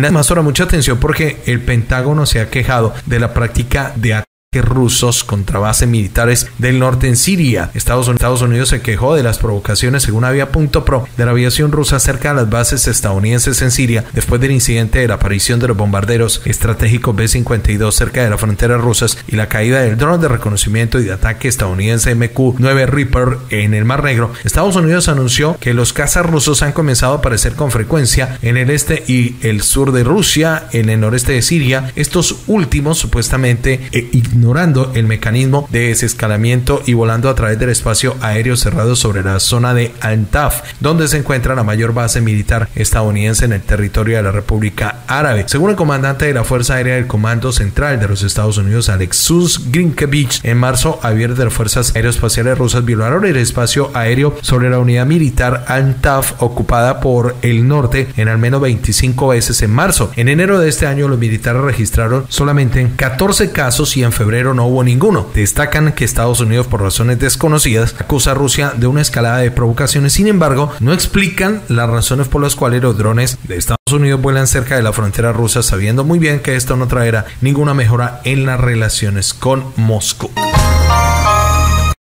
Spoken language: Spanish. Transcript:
Además, ahora mucha atención porque el Pentágono se ha quejado de la práctica de ataques rusos contra bases militares del norte en Siria. Estados Unidos se quejó de las provocaciones, según Avia.pro, de la aviación rusa cerca de las bases estadounidenses en Siria después del incidente de la aparición de los bombarderos estratégicos B-52 cerca de las fronteras rusas y la caída del dron de reconocimiento y de ataque estadounidense MQ-9 Reaper en el Mar Negro. Estados Unidos anunció que los cazas rusos han comenzado a aparecer con frecuencia en el este y el sur de Rusia, en el noreste de Siria, estos últimos supuestamente ignorando el mecanismo de desescalamiento y volando a través del espacio aéreo cerrado sobre la zona de Antaf, donde se encuentra la mayor base militar estadounidense en el territorio de la República Árabe. Según el comandante de la Fuerza Aérea del Comando Central de los Estados Unidos, Alexus Grinkovich, en marzo aviones de las Fuerzas Aeroespaciales Rusas violaron el espacio aéreo sobre la unidad militar Antaf ocupada por el norte en al menos 25 veces en marzo. En enero de este año los militares registraron solamente 14 casos y en febrero no hubo ninguno. Destacan que Estados Unidos, por razones desconocidas, acusa a Rusia de una escalada de provocaciones. Sin embargo, no explican las razones por las cuales los drones de Estados Unidos vuelan cerca de la frontera rusa, sabiendo muy bien que esto no traerá ninguna mejora en las relaciones con Moscú.